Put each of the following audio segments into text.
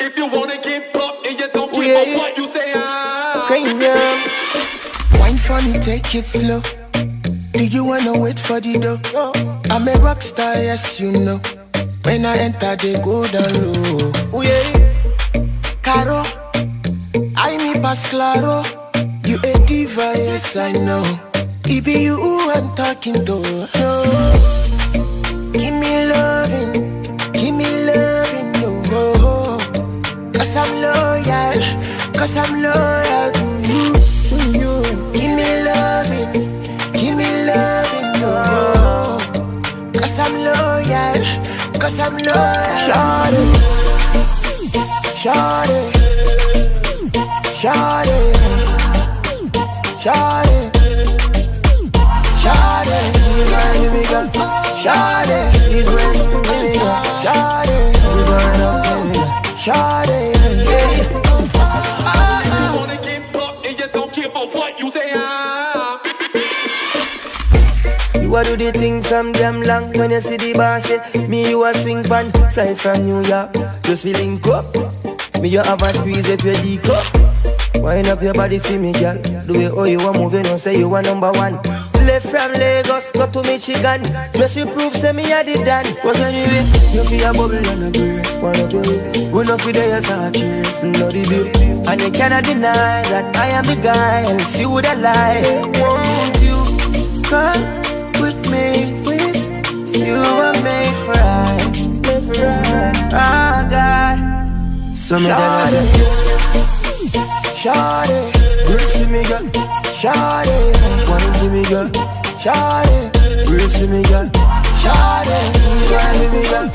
If you wanna get bumped and you don't give a what you say, premium. Wine funny, take it slow. Do you wanna wait for the dough? I'm a rockstar, yes you know. When I enter, they go down low. Caro, I me pass claro. You a diva, yes I know. It be you who I'm talking to. No, give me loving. Cause I'm loyal to you. Give me loving, no. Cause I'm loyal. Shawty, shawty, shawty, shawty, shawty, he's my nigga. Shawty, he's my nigga. Shawty, he's my nigga. Shawty. What do they think from them long? When you see the bar say, me you a swing pan, fly from New York. Just feeling up. Me you have a squeeze up your dick up. Wind up your body for me, girl. Do it all you want moving on, say you are number one. Left from Lagos, got to Michigan. Just you prove, say me I did that. What's anyway? You feel a bubble and a grace. One of your ways. We know for the yes and cheers. No debate. And you cannot deny that I am the guy. And see would I lie. Won't you come with me, with you were made for right. Oh God, some of them are shawty, grace to me girl, shawty, want to me girl, shawty, grace to me girl, shawty, he's right with me girl,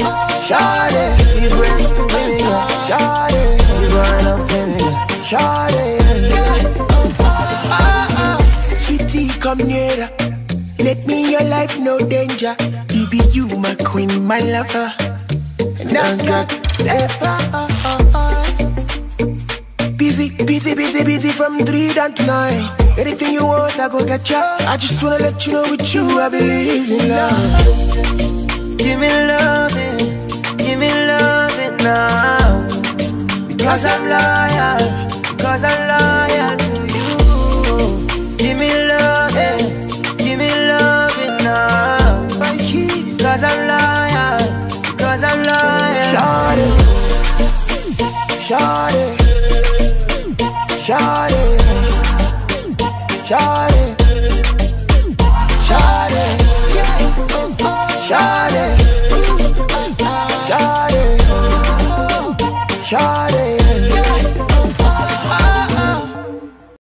shawty, he's right with me girl, shawty, he's right up with me girl, shawty, sweetie come nearer. Let me your life, no danger. It be you, my queen, my lover. And I got that. Busy from 3 down to 9. Anything you want, I go get ya. I just wanna let you know with you, I believe in love. Give me loving, now. Because I'm loyal, to you. Give me loving. Cause I'm loyal, Shawty,